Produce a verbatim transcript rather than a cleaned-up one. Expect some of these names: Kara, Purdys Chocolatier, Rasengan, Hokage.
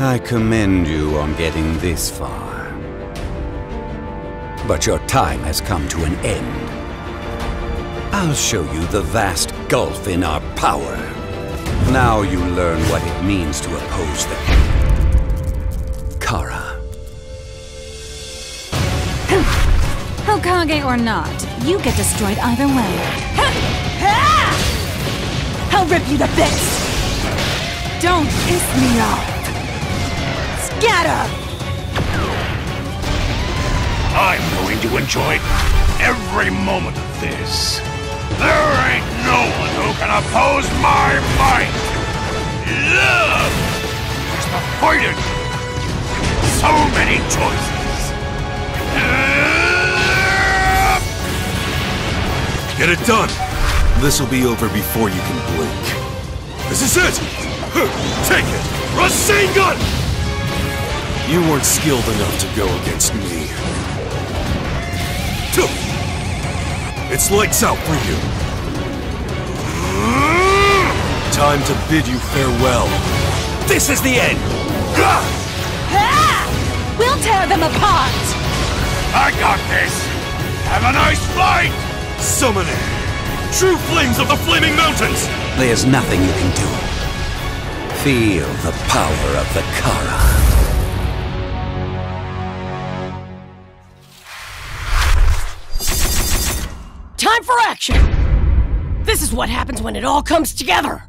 I commend you on getting this far. But your time has come to an end. I'll show you the vast gulf in our power. Now you learn what it means to oppose them. Kara. Hokage or not, you get destroyed either way. I'll rip you to bits! Don't piss me off! Scatter! I'm going to enjoy every moment of this. There ain't no one who can oppose my might! Love is the fighting! So many choices! Get it done! This'll be over before you can blink. This is it! Take it! Rasengan! You weren't skilled enough to go against me. It's lights out for you. Time to bid you farewell. This is the end. We'll tear them apart. I got this. Have a nice flight. Summoning true flames of the flaming mountains. There's nothing you can do. Feel the power of the Kara. Time for action! This is what happens when it all comes together!